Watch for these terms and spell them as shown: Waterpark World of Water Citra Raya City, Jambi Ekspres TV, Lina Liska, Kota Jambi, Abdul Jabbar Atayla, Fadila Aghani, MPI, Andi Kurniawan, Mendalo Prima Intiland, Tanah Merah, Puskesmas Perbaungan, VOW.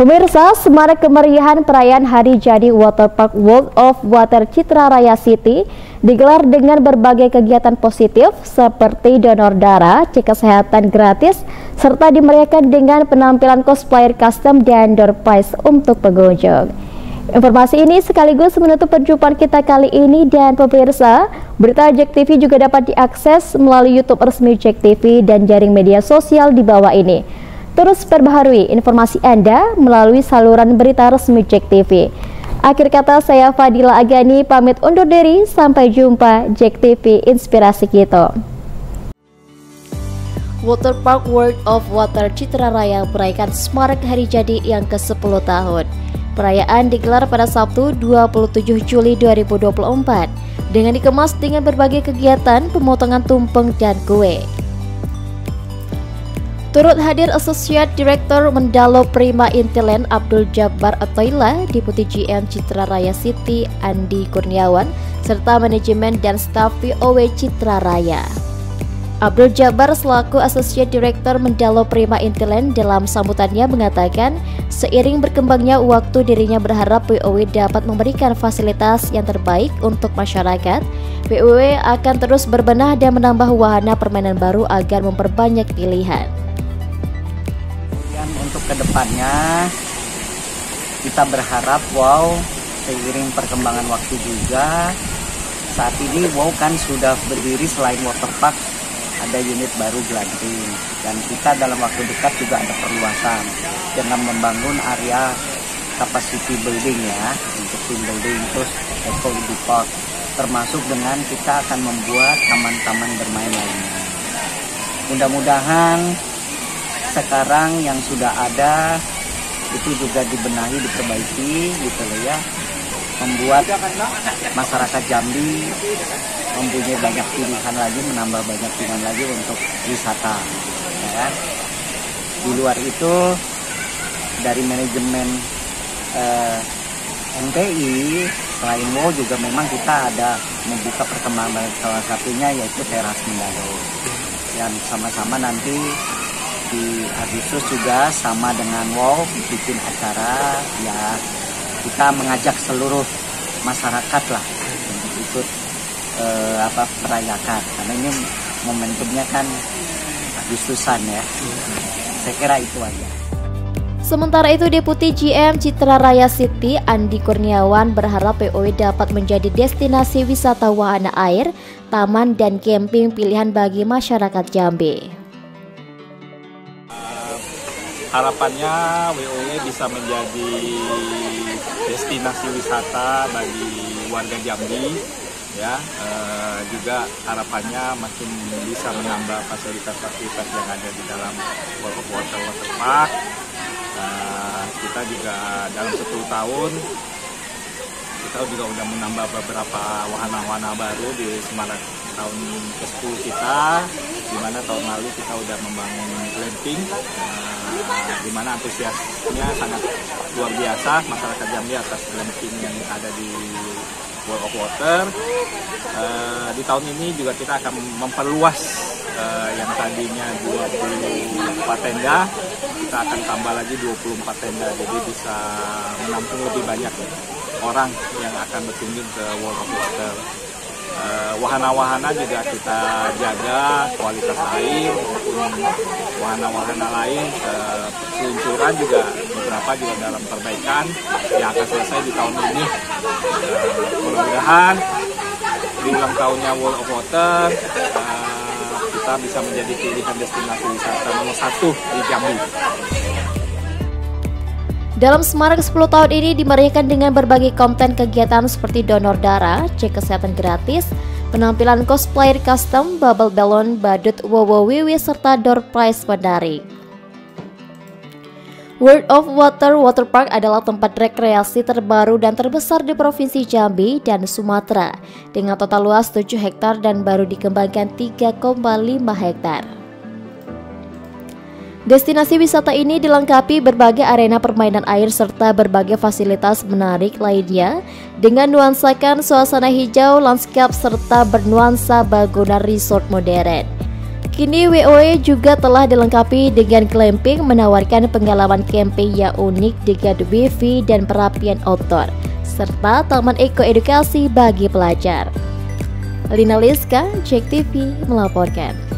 Pemirsa, semarak kemeriahan perayaan Hari Jadi Waterpark World of Water Citra Raya City digelar dengan berbagai kegiatan positif seperti donor darah, cek kesehatan gratis, serta dimeriahkan dengan penampilan cosplayer custom dan door prize untuk pengunjung. Informasi ini sekaligus menutup perjumpaan kita kali ini, dan pemirsa, berita JEK TV juga dapat diakses melalui YouTube resmi JEK TV dan jaring media sosial di bawah ini. Terus perbaharui informasi Anda melalui saluran berita resmi JEK TV. Akhir kata, saya Fadila Aghani pamit undur diri. Sampai jumpa, JEK TV Inspirasi Kita. Waterpark World of Water Citra Raya merayakan semarak hari jadi yang ke-10 tahun. Perayaan digelar pada Sabtu 27 Juli 2024 dengan dikemas dengan berbagai kegiatan pemotongan tumpeng dan kue. Turut hadir Associate Director Mendalo Prima Intiland Abdul Jabbar Atayla, Deputi GM Citra Raya City Andi Kurniawan, serta manajemen dan staf VOW Citra Raya. Abdul Jabbar selaku Associate Director Mendalo Prima Intiland dalam sambutannya mengatakan, seiring berkembangnya waktu dirinya berharap VOW dapat memberikan fasilitas yang terbaik untuk masyarakat. VOW akan terus berbenah dan menambah wahana permainan baru agar memperbanyak pilihan. Untuk kedepannya kita berharap seiring perkembangan waktu juga, saat ini kan sudah berdiri selain waterpark ada unit baru Glanting, dan kita dalam waktu dekat juga ada perluasan dengan membangun area capacity building ya, untuk team building, terus eco park, termasuk dengan kita akan membuat taman-taman bermain lainnya. Mudah-mudahan sekarang yang sudah ada itu juga dibenahi, diperbaiki gitu loh ya, membuat masyarakat Jambi mempunyai banyak pilihan lagi, menambah banyak pilihan lagi untuk wisata ya. Di luar itu dari manajemen MPI selain juga memang kita ada membuka perkembangan, salah satunya yaitu teras Mendalo yang sama-sama nanti di Agustus juga sama dengan bikin acara ya, kita mengajak seluruh masyarakat lah untuk ikut merayakan, karena ini momentumnya kan Agustusan ya. Saya kira itu aja. Sementara itu, Deputi GM Citra Raya City Andi Kurniawan berharap POW dapat menjadi destinasi wisata wahana air, taman dan camping pilihan bagi masyarakat Jambi. Harapannya WOW bisa menjadi destinasi wisata bagi warga Jambi ya, juga harapannya makin bisa menambah fasilitas-fasilitas yang ada di dalam waterpark. Kita juga dalam 10 tahun kita juga udah menambah beberapa wahana-wahana baru di Semarang tahun ke-10 kita, di mana tahun lalu kita udah membangun glamping, di mana antusiasnya sangat luar biasa masyarakat Jambi atas glamping yang ada di World of Water. Di tahun ini juga kita akan memperluas yang tadinya 24 tenda, kita akan tambah lagi 24 tenda, jadi bisa menampung lebih banyak orang yang akan berkunjung ke World of Water. Wahana-wahana juga kita jaga kualitas air maupun wahana-wahana lain, peluncuran juga beberapa juga dalam perbaikan yang akan selesai di tahun ini. Mudah-mudahan di ulang tahunnya World of Water kita bisa menjadi pilihan destinasi wisata nomor 1 di Jambi. Dalam semarak 10 tahun ini dimeriahkan dengan berbagai konten kegiatan seperti donor darah, cek kesehatan gratis, penampilan cosplayer custom, bubble balloon, badut, wowowiwi, serta door prize menarik. World of Water Waterpark adalah tempat rekreasi terbaru dan terbesar di Provinsi Jambi dan Sumatera dengan total luas 7 hektar dan baru dikembangkan 3,5 hektar. Destinasi wisata ini dilengkapi berbagai arena permainan air serta berbagai fasilitas menarik lainnya dengan nuansakan suasana hijau, lanskap serta bernuansa bangunan resort modern. Kini WOW juga telah dilengkapi dengan glamping, menawarkan pengalaman camping yang unik dengan wifi dan perapian outdoor, serta taman ekoedukasi bagi pelajar. Lina Liska, JEK TV melaporkan.